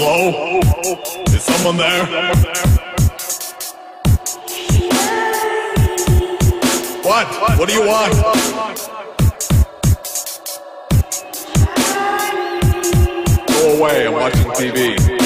Hello? Is someone there? What? What do you want? Go away, I'm watching TV.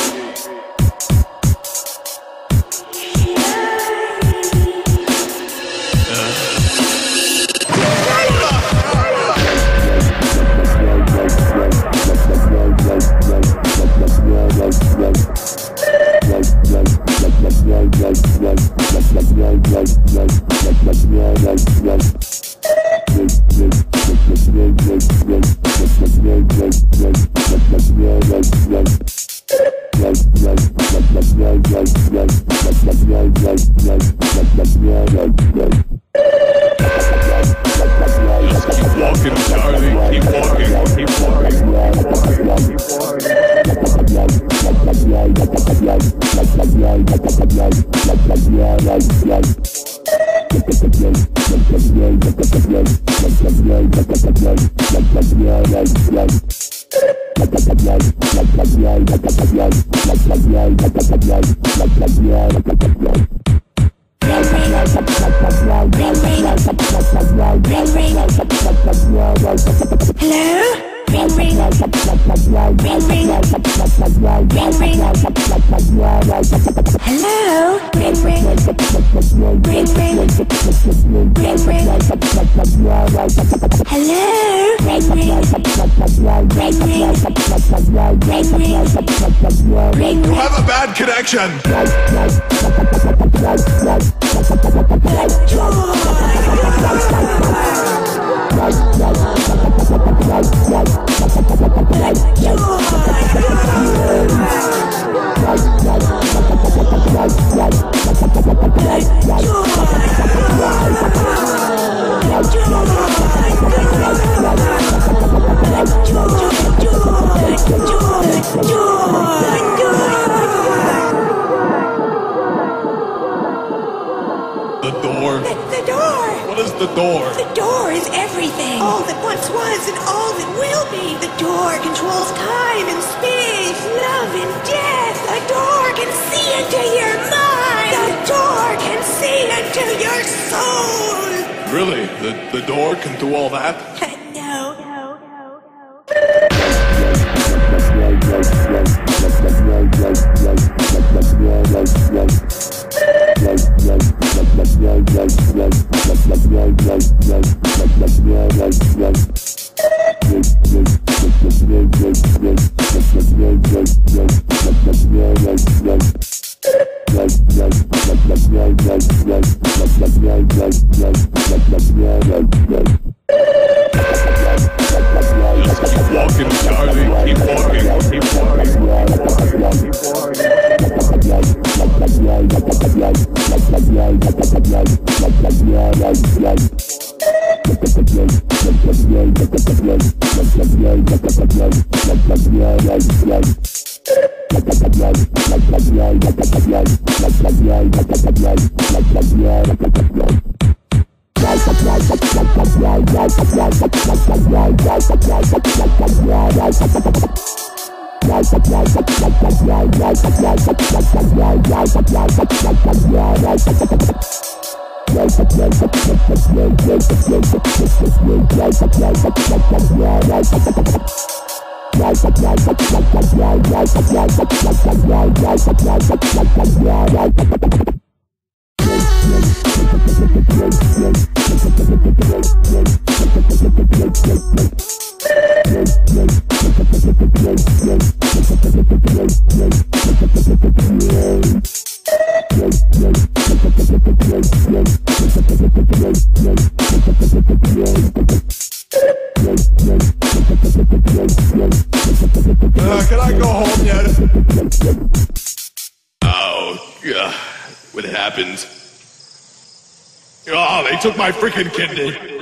Took my freaking kidney.